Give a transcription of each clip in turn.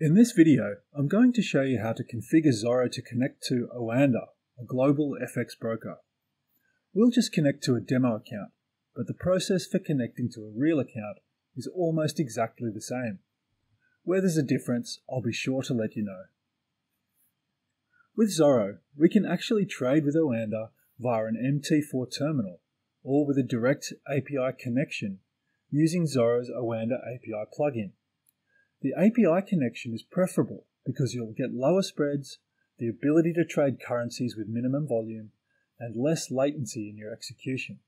In this video, I'm going to show you how to configure Zorro to connect to OANDA, a global FX broker. We'll just connect to a demo account, but the process for connecting to a real account is almost exactly the same. Where there's a difference, I'll be sure to let you know. With Zorro, we can actually trade with OANDA via an MT4 terminal, or with a direct API connection using Zorro's OANDA API plugin. The API connection is preferable because you'll get lower spreads, the ability to trade currencies with minimum volume, and less latency in your execution.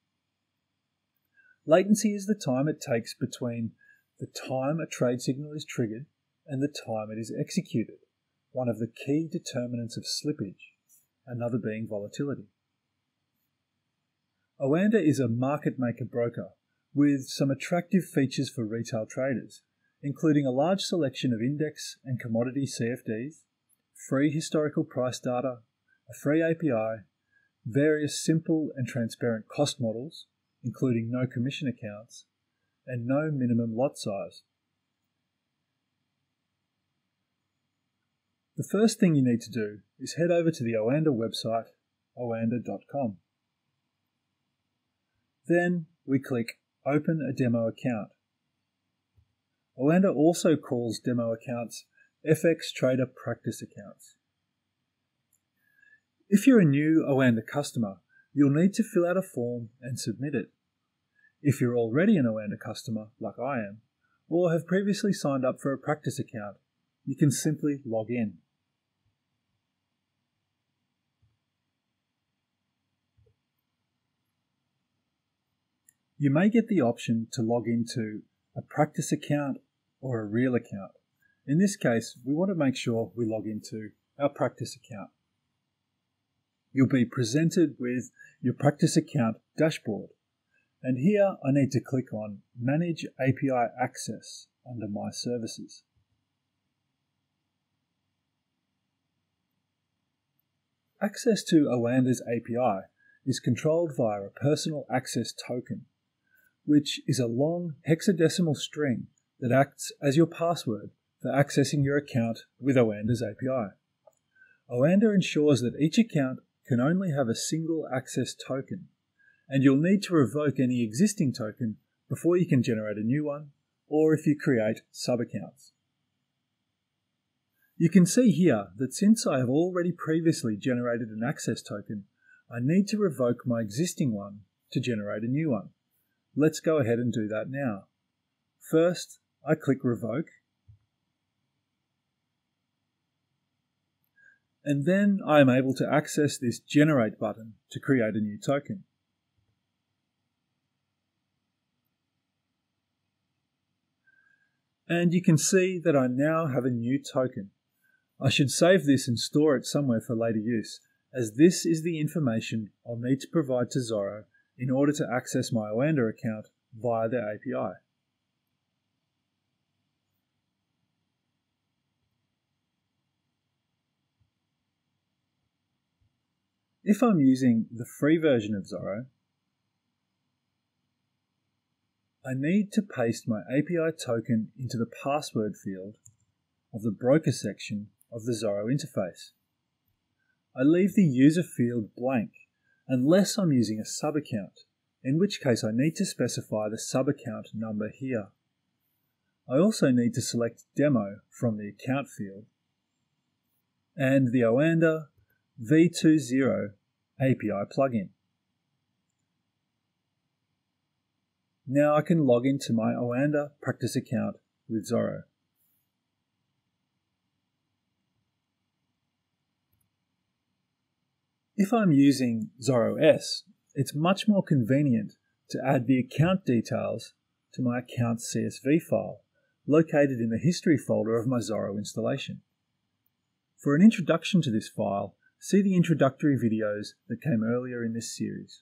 Latency is the time it takes between the time a trade signal is triggered and the time it is executed, one of the key determinants of slippage, another being volatility. OANDA is a market maker broker with some attractive features for retail traders, including a large selection of index and commodity CFDs, free historical price data, a free API, various simple and transparent cost models, including no commission accounts, and no minimum lot size. The first thing you need to do is head over to the OANDA website, oanda.com. Then we click Open a Demo Account. OANDA also calls demo accounts FX Trader Practice Accounts. If you're a new OANDA customer, you'll need to fill out a form and submit it. If you're already an OANDA customer, like I am, or have previously signed up for a practice account, you can simply log in. You may get the option to log into a practice account or a real account. In this case, we want to make sure we log into our practice account. You'll be presented with your practice account dashboard. And here I need to click on Manage API Access under My Services. Access to OANDA's API is controlled via a personal access token, which is a long hexadecimal string that acts as your password for accessing your account with OANDA's API. OANDA ensures that each account can only have a single access token, and you'll need to revoke any existing token before you can generate a new one, or if you create sub-accounts. You can see here that since I have already previously generated an access token, I need to revoke my existing one to generate a new one. Let's go ahead and do that now. First, I click Revoke, and then I am able to access this Generate button to create a new token. And you can see that I now have a new token. I should save this and store it somewhere for later use, as this is the information I'll need to provide to Zorro in order to access my OANDA account via their API. If I'm using the free version of Zorro, I need to paste my API token into the password field of the broker section of the Zorro interface. I leave the user field blank unless I'm using a sub-account, in which case I need to specify the sub-account number here. I also need to select Demo from the account field and the OANDA V30 API plugin. Now I can log into my OANDA practice account with Zorro. If I'm using Zorro S, it's much more convenient to add the account details to my account CSV file, located in the history folder of my Zorro installation. For an introduction to this file, see the introductory videos that came earlier in this series.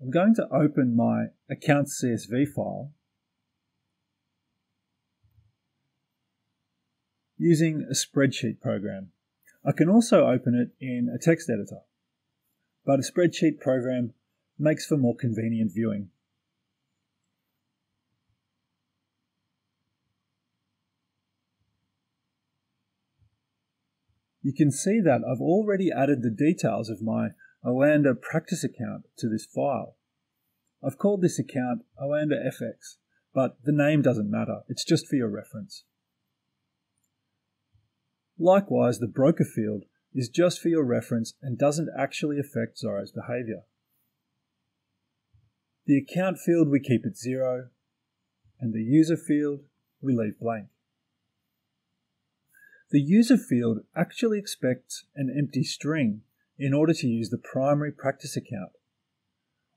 I'm going to open my account CSV file using a spreadsheet program. I can also open it in a text editor, but a spreadsheet program makes for more convenient viewing. You can see that I've already added the details of my OANDA practice account to this file. I've called this account OANDA FX, but the name doesn't matter, it's just for your reference. Likewise, the broker field is just for your reference and doesn't actually affect Zorro's behavior. The account field we keep at 0, and the user field we leave blank. The user field actually expects an empty string in order to use the primary practice account,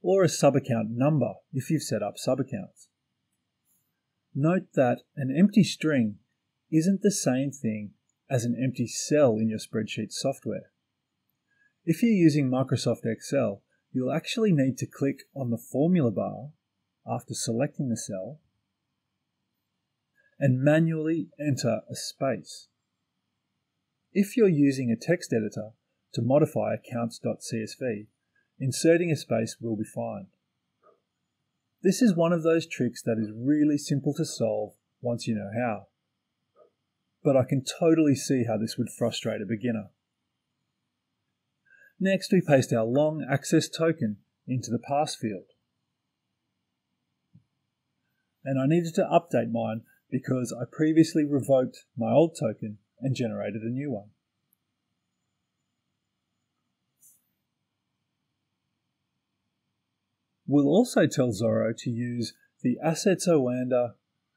or a subaccount number if you've set up subaccounts. Note that an empty string isn't the same thing as an empty cell in your spreadsheet software. If you're using Microsoft Excel, you'll actually need to click on the formula bar after selecting the cell and manually enter a space. If you're using a text editor to modify accounts.csv, inserting a space will be fine. This is one of those tricks that is really simple to solve once you know how, but I can totally see how this would frustrate a beginner. Next, we paste our long access token into the pass field. And I needed to update mine because I previously revoked my old token and generated a new one. We'll also tell Zorro to use the Assets OANDA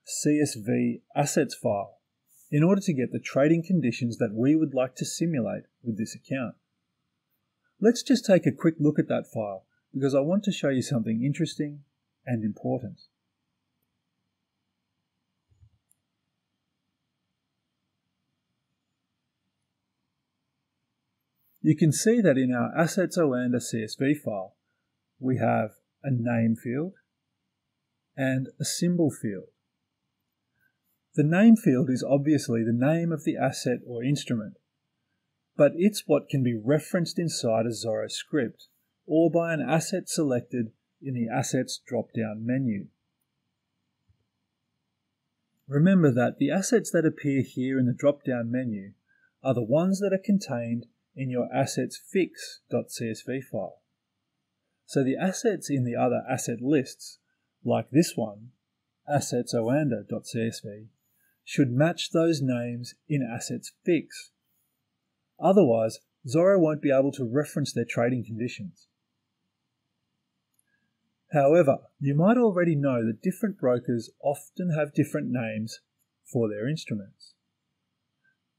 CSV assets file in order to get the trading conditions that we would like to simulate with this account. Let's just take a quick look at that file because I want to show you something interesting and important. You can see that in our Assets OANDA CSV file, we have a name field and a symbol field. The name field is obviously the name of the asset or instrument, but it's what can be referenced inside a Zorro script or by an asset selected in the Assets drop-down menu. Remember that the assets that appear here in the drop-down menu are the ones that are contained in your Assets fix.csv file. So the assets in the other asset lists, like this one, Assets OANDA.csv, should match those names in Assets fix. Otherwise, Zorro won't be able to reference their trading conditions. However, you might already know that different brokers often have different names for their instruments.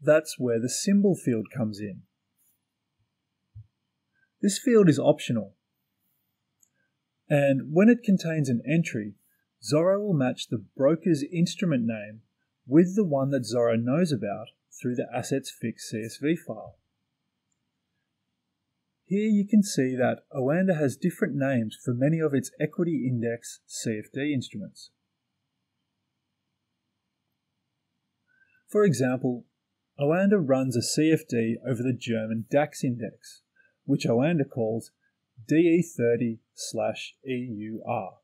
That's where the symbol field comes in. This field is optional, and when it contains an entry, Zorro will match the broker's instrument name with the one that Zorro knows about through the Assets Fix CSV file. Here you can see that OANDA has different names for many of its equity index CFD instruments. For example, OANDA runs a CFD over the German DAX index, which OANDA calls DE30/EUR.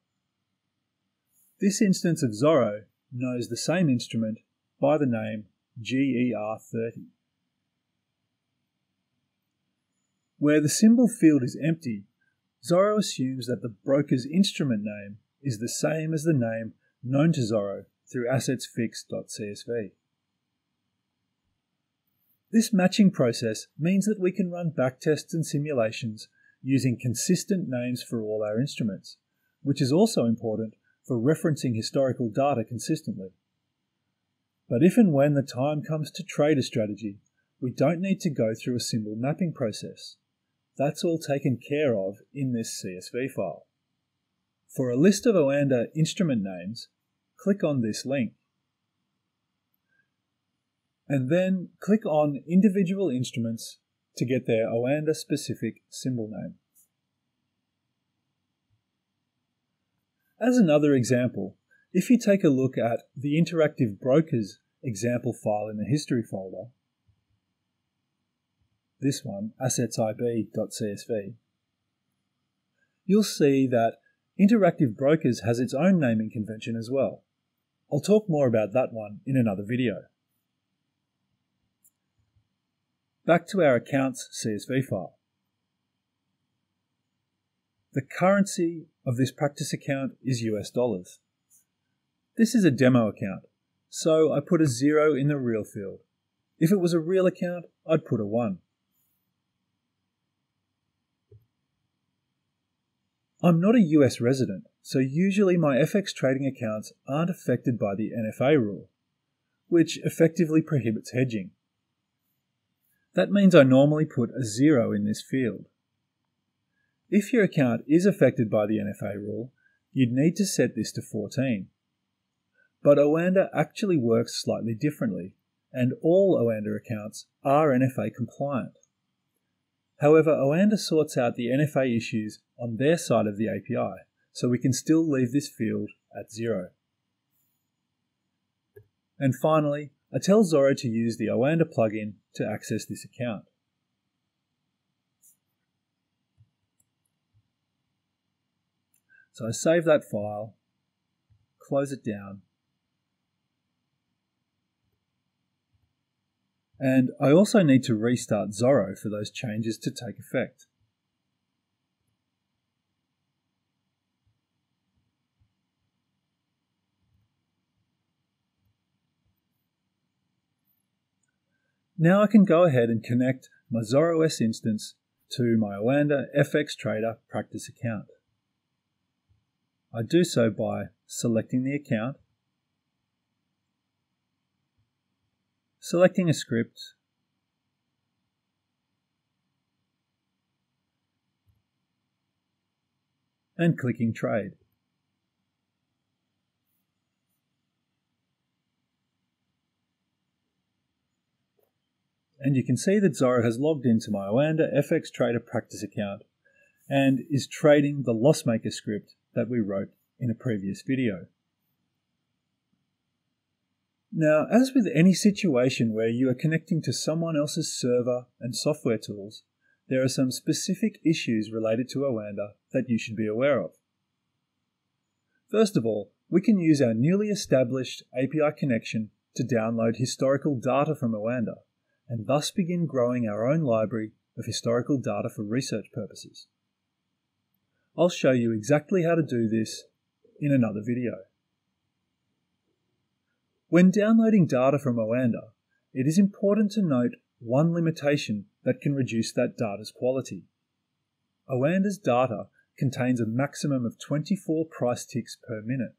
This instance of Zorro knows the same instrument by the name GER30. Where the symbol field is empty, Zorro assumes that the broker's instrument name is the same as the name known to Zorro through assetsfix.csv. This matching process means that we can run backtests and simulations using consistent names for all our instruments, which is also important for referencing historical data consistently. But if and when the time comes to trade a strategy, we don't need to go through a symbol mapping process. That's all taken care of in this CSV file. For a list of OANDA instrument names, click on this link, and then click on individual instruments to get their OANDA specific symbol name. As another example, if you take a look at the Interactive Brokers example file in the history folder, this one, assetsib.csv, you'll see that Interactive Brokers has its own naming convention as well. I'll talk more about that one in another video. back to our accounts CSV file. The currency of this practice account is US dollars. This is a demo account, so I put a 0 in the real field. If it was a real account, I'd put a 1. I'm not a US resident, so usually my FX trading accounts aren't affected by the NFA rule, which effectively prohibits hedging. That means I normally put a 0 in this field. If your account is affected by the NFA rule, you'd need to set this to 14. But OANDA actually works slightly differently, and all OANDA accounts are NFA compliant. However, OANDA sorts out the NFA issues on their side of the API, so we can still leave this field at 0. And finally, I tell Zorro to use the OANDA plugin to access this account. So I save that file, close it down, and I also need to restart Zorro for those changes to take effect. Now I can go ahead and connect my Zorro S instance to my OANDA FX Trader practice account. I do so by selecting the account, selecting a script, and clicking Trade. And you can see that Zorro has logged into my OANDA FX Trader practice account and is trading the Lossmaker script that we wrote in a previous video. Now, as with any situation where you are connecting to someone else's server and software tools, there are some specific issues related to OANDA that you should be aware of. First of all, we can use our newly established API connection to download historical data from OANDA, and thus begin growing our own library of historical data for research purposes. I'll show you exactly how to do this in another video. When downloading data from OANDA, it is important to note one limitation that can reduce that data's quality. OANDA's data contains a maximum of 24 price ticks per minute.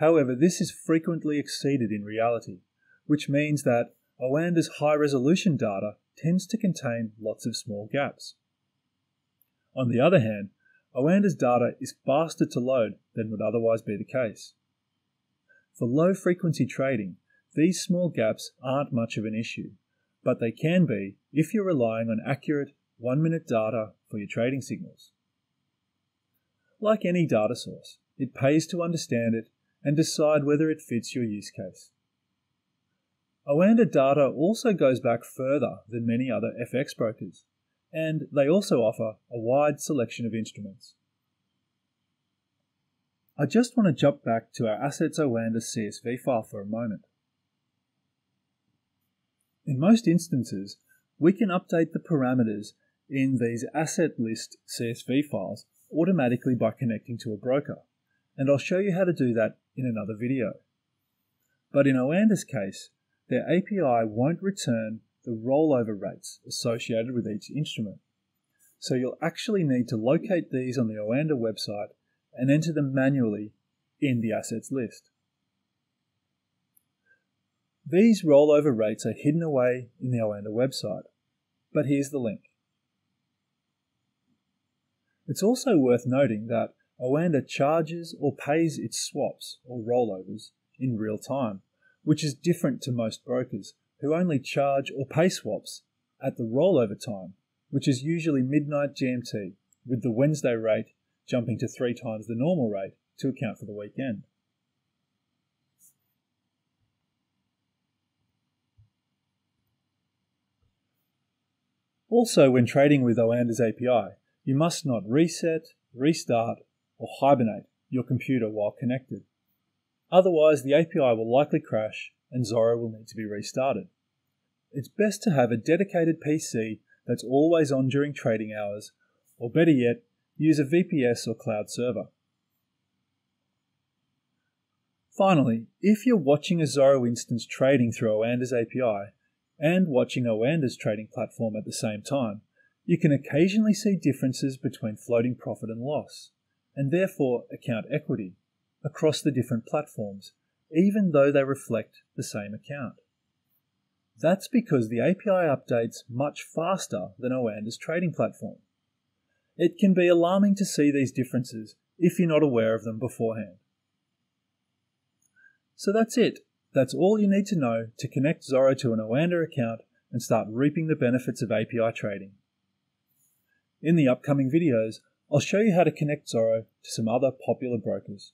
However, this is frequently exceeded in reality, which means that OANDA's high-resolution data tends to contain lots of small gaps. On the other hand, OANDA's data is faster to load than would otherwise be the case. For low-frequency trading, these small gaps aren't much of an issue, but they can be if you're relying on accurate one-minute data for your trading signals. Like any data source, it pays to understand it and decide whether it fits your use case. OANDA data also goes back further than many other FX brokers, and they also offer a wide selection of instruments. I just want to jump back to our Assets OANDA CSV file for a moment. In most instances, we can update the parameters in these Asset List CSV files automatically by connecting to a broker, and I'll show you how to do that in another video. But in OANDA's case, their API won't return the rollover rates associated with each instrument. So you'll actually need to locate these on the OANDA website and enter them manually in the assets list. These rollover rates are hidden away in the OANDA website, but here's the link. It's also worth noting that OANDA charges or pays its swaps or rollovers in real time, which is different to most brokers, who only charge or pay swaps at the rollover time, which is usually midnight GMT, with the Wednesday rate jumping to 3 times the normal rate to account for the weekend. Also, when trading with OANDA's API, you must not reset, restart, or hibernate your computer while connected. Otherwise, the API will likely crash and Zorro will need to be restarted. it's best to have a dedicated PC that's always on during trading hours, or better yet, use a VPS or cloud server. Finally, if you're watching a Zorro instance trading through OANDA's API and watching OANDA's trading platform at the same time, you can occasionally see differences between floating profit and loss, and therefore account equity, across the different platforms, even though they reflect the same account. That's because the API updates much faster than OANDA's trading platform. It can be alarming to see these differences if you're not aware of them beforehand. So that's it. That's all you need to know to connect Zorro to an OANDA account and start reaping the benefits of API trading. In the upcoming videos, I'll show you how to connect Zorro to some other popular brokers.